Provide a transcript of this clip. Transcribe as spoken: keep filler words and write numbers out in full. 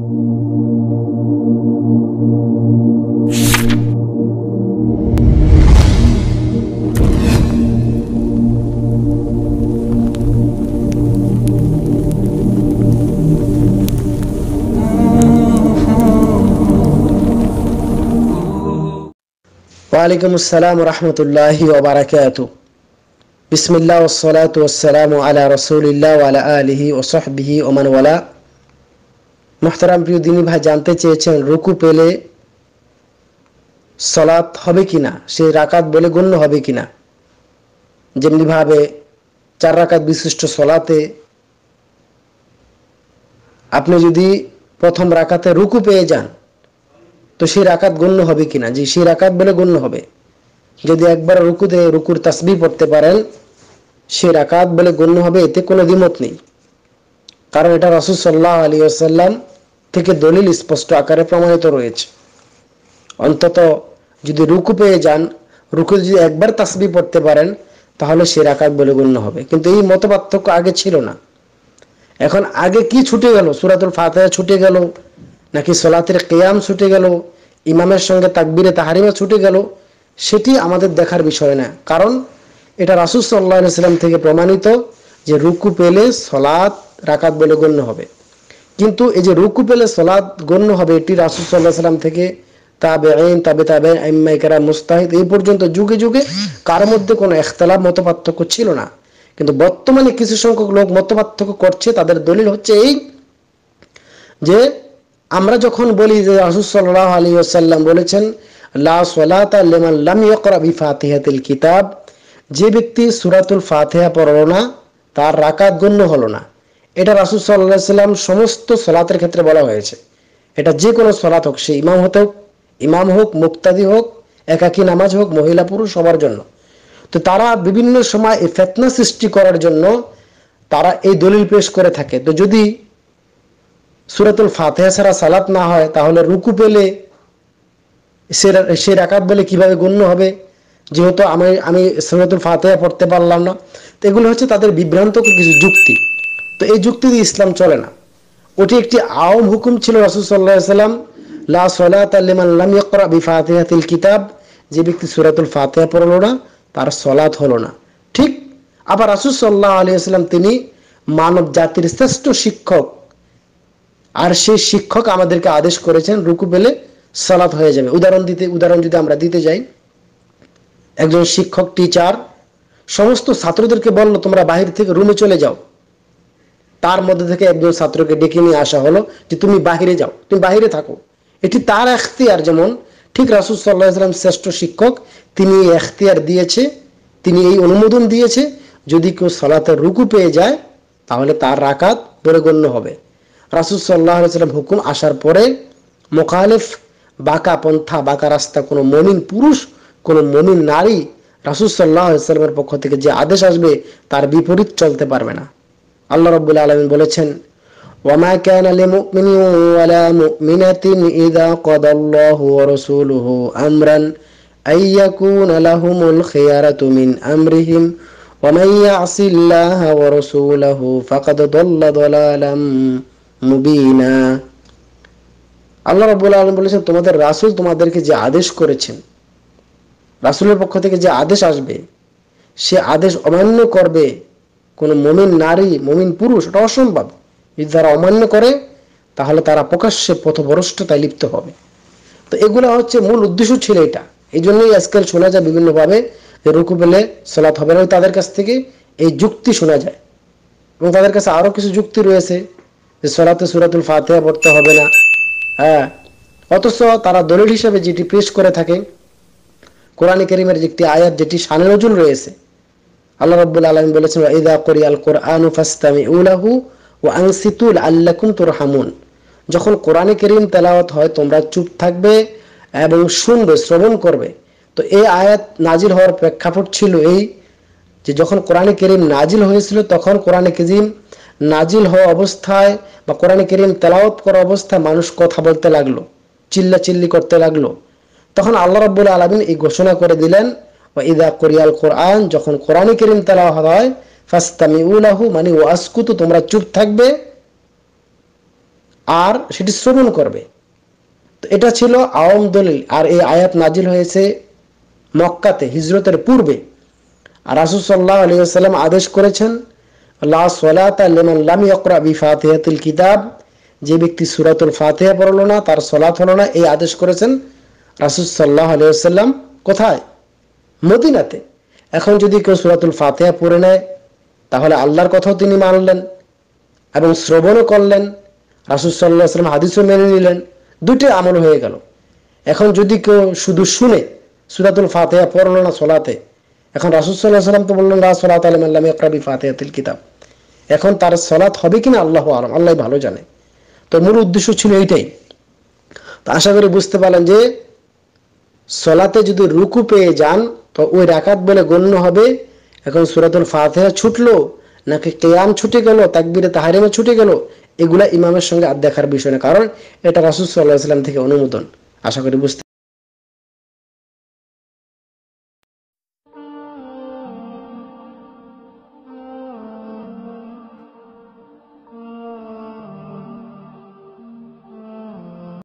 वालेकुम अस्सलाम वरहमतुल्लाहि वबरकातुहु। बिस्मिल्लाह वस्सलातु वस्सलामु अला रसूलिल्लाह व अला आलिहि व सहबिहि व मन वला। मोहतरम प्रिय दीनी भाई, जानते চেয়েছেন রুকু পেলে সালাত হবে কিনা, সেই রাকাত বলে গণ্য হবে কিনা। যেমনি ভাবে চার রাকাত বিশিষ্ট সালাতে আপনি যদি প্রথম রাকাতে রুকু পেয়ে যান तो से राकात गण्य होबे किना। जी से राकात बोले गण्य होबे। यदि एक बार रुकुते रुकुर तस्बीह पढ़ते पारेन से राकात बोले गण्य होबे, एते कोनो द्विमत नेई। कारण एटा रसूल सल्लल्लाहु आलैहि वसल्लम थेके दलिल स्पष्ट आकारे प्रमाणित रयेछे। अंतत यदि रुकु पेये जान, रुकुते यदि एक बार तस्बीह पढ़ते पारेन ताहले से राकात बोले गण्य होबे। किन्तु एई मतपार्थक्य आगे छिलो ना। एखन आगे कि छुटे गेलो? सूरातुल फातिहा छुटे गेलो नाकि सलातेर कियाम छुटे गेल, इमामेर संगे ताकबीरे ताहरीमा छुटे गेल, सेटी आमादेर देखार विषय ना। कारण एटा रासूल सल्लल्लाहु आलैहि वसल्लम थेके प्रमाणित जे रुकु पेले सलात राकात बोले गण्य होबे। किन्तु एई जे रुकु पेले सलात गण्य होबे एटी रासूल सल्लल्लाहु आलैहि वसल्लम थेके ताबेईन ताबे ताबेईन आइम्माए किराम मुजताहिद एई पर्यन्त जुगे जुगे कार मध्य कोनो इख्तिलाफ मतपार्थक्य छिलो ना। किन्तु बर्तमाने किछु संख्यक लोक मतपार्थक्य करछे। तादेर दलिल हच्छे एई जे আমরা যখন বলি যে রাসূল সাল্লাল্লাহু আলাইহি ওয়াসাল্লাম বলেছেন লা সালাতা লিমান লাম ইয়াকরা বিফাতিহাতিল কিতাব, যে ব্যক্তি সূরাতুল ফাতিহা পড়লো না তার রাকাত গণ্য হলো না। এটা রাসূল সাল্লাল্লাহু আলাইহি ওয়াসাল্লাম সমস্ত সালাতের ক্ষেত্রে বলা হয়েছে। এটা যে কোনো সালাত হোক, সে ইমাম হতে হোক, ইমাম হোক, মুক্তাদি হোক, একাকী নামাজ হোক, মহিলা পুরুষ সবার জন্য। তো তারা বিভিন্ন সময় এই ফিতনা সৃষ্টি করার জন্য তারা এই দলিল পেশ করে থাকে। তো যদি सूरतुल फातिहा छाड़ा सालात ना हय ताहले रुकु पेले से राकात बोले किभाबे गण्य होबे? जेहेतु आमि आमि सूरतुल फातिहा पढ़ते पारलाम ना। तो एगुलो होच्छे तादेर बिभ्रांतक किछु जुक्ति। तो एई जुक्ति दिये इस्लाम चले ना। ओटी एकटी आम हुकुम छिलो रसूल सल्लल्लाहु आलैहि वसल्लम ला सलाता लिमान लाम याकरा बिफातिहातिल किताब, जे व्यक्ति सूरतुल फातिहा पढ़लो ना तार सलात हलो ना। ठीक आबार रसूल सल्लल्लाहु आलैहि वसल्लम तिनि मानव जातिर श्रेष्ठ शिक्षक। আর সেই শিক্ষক আমাদেরকে আদেশ করেছেন রুকু পেলে সালাত হয়ে যাবে। উদাহরণ দিতে উদাহরণ যদি আমরা দিতে যাই, একজন শিক্ষক টিচার সমস্ত ছাত্রদেরকে বলল তোমরা বাহির থেকে রুমে চলে যাও। তার মধ্যে থেকে একজন ছাত্রকে ডেকে নিয়ে আসা হলো যে তুমি বাহিরে যাও, তুমি বাহিরে থাকো। এটি তার এখতিয়ার। যেমন ঠিক রাসূল সাল্লাল্লাহু আলাইহি ওয়াসাল্লাম শ্রেষ্ঠ শিক্ষক, তিনি এই এখতিয়ার দিয়েছে, তিনি এই অনুমোদন দিয়েছে যদি কেউ সালাতের রুকু পেয়ে যায় তাহলে তার রাকাত বলে গণ্য হবে। রাসূল সাল্লাল্লাহু আলাইহি ওয়াসাল্লাম হুকুম আসার পরে মুখালিফ বাঁকা পন্থা বাঁকা রাস্তা কোনো মুমিন পুরুষ কোনো মুমিন নারী রাসূল সাল্লাল্লাহু আলাইহি ওয়াসাল্লামের পক্ষ থেকে যে আদেশ আসবে তার বিপরীত চলতে পারবে না। আল্লাহ রাব্বুল আলামিন বলেছেন ওয়া মা কানা লিমুমিনিন ওয়া লা মুমিনাতিন ইযা কাদাল্লাহু ওয়া রাসূলুহু আমরান আইয়াকুনা লাহুমুল খিয়ারাতু মিন আমরিহিম ওয়া মান ইয়াসিল্লাহা ওয়া রাসূলুহু ফাকাদ দাল্লা দালালাম মুবিনা। আল্লাহ রাব্বুল আলামিন বলেছেন তোমাদের রাসূল তোমাদেরকে যে আদেশ করেছেন, রাসূলের পক্ষ থেকে যে আদেশ আসবে সে আদেশ অমান্য করবে কোন মুমিন নারী মুমিন পুরুষ, এটা অসম্ভব। যদি তারা অমান্য করে তাহলে তারা প্রকাশ্যে পথভ্রষ্টতায় লিপ্ত হবে। তো এগুলা হচ্ছে মূল উদ্দেশ্য ছিল এটা। এই জন্যই আজকাল শোনা যায় বিভিন্নভাবে যে রুকু পেলে সালাত হবে না, তাদের কাছ থেকে এই যুক্তি শোনা যায়। এবং তাদের কাছে আরো কিছু যুক্তি রয়েছে যে সালাতে সূরাতুল ফাতিহা পড়তে হবে না। হ্যাঁ, অথচ তারা দলিল হিসেবে যেটি পেশ করে থাকে কোরআন কারীমের একটি আয়াত যেটি শানে নজুল রয়েছে। আল্লাহ রাব্বুল আলামিন বলেছেন ইযা কুরিয়াল কুরআন ফাসতামিউ লাহু ওয়া আনসিতু লাআল্লাকুম তুরহামুন, যখন কোরআন কারীম তেলাওয়াত হয় তোমরা চুপ থাকবে এবং শুনবে, শ্রবণ করবে। তো এই আয়াত নাজিল হওয়ার প্রেক্ষাপট ছিল এই যে যখন কোরআন কারীম নাজিল হয়েছিল তখন কোরআন কারীম নাজিল হওয়া অবস্থায় বা কোরআন কারীম তেলাওয়াত করা অবস্থায় মানুষ কথা বলতে লাগলো, চিল্লা চিল্লি করতে লাগলো। তখন আল্লাহ রাব্বুল আলামিন এই ঘোষণা করে দিলেন ওয়া ইযা কুরিয়াল কুরআন, যখন কোরআন কারীম তেলাওয়াত হয় ফাসতামিউ লাহু মানে ওয়াসকুতু, তোমরা চুপ থাকবে। আর সেটি শ্রবণ করবে। তো এটা ছিল আওয়াম দলিল। আর এই আয়াত নাজিল হয়েছে মক্কাতে হিজরতের পূর্বে। আর রাসূল সাল্লাল্লাহু আলাইহি ওয়াসাল্লাম আদেশ করেছেন লা সালাতা লিমান লাম ইয়াকরা বিফাতিহাতিল কিতাব, যে ব্যক্তি সূরাতুল ফাতিহা পড়লো না তার সালাত হলো না। এই আদেশ করেছেন রাসূল সাল্লাল্লাহু আলাইহি ওয়াসাল্লাম কোথায়? মদিনাতে। এখন যদি কেউ সূরাতুল ফাতিহা পড়ে নেয় তাহলে আল্লাহর কথাও তিনি মানলেন এবং শ্রবণও করলেন, রাসূল সাল্লাল্লাহু আলাইহি ওয়াসাল্লাম হাদিসও মেনে নিলেন, দুটি আমল হয়ে গেল। এখন যদি কেউ শুধু শুনে সূরাতুল ফাতিহা পড়ল না সালাতে, এখন রাসূল সাল্লাল্লাহু আলাইহি ওয়াসাল্লাম তো বললেন লা সালাতা লিমান লাম ইয়াকরা বিফাতিহাতিল কিতাব, এখন তার সালাত হবে কিনা আল্লাহু আ'লাম, আল্লাহই ভালো জানে। তো মূল উদ্দেশ্য ছিল এইটাই। তো আশা করি বুঝতে পারলেন যে সালাতে যদি রুকু পেয়ে যান তো ওই রাকাত বলে গণ্য হবে। এখন সূরাতুল ফাতিহা ছুটলো নাকি কিয়াম ছুটে গেল, তাকবীরে তাহরিমে ছুটে গেল, এগুলা ইমামের সঙ্গে আদ দেখার বিষয় না, কারণ এটা রাসূল সাল্লাল্লাহু আলাইহি ওয়াসাল্লাম থেকে অনুমোদন। আশা করি বুঝতে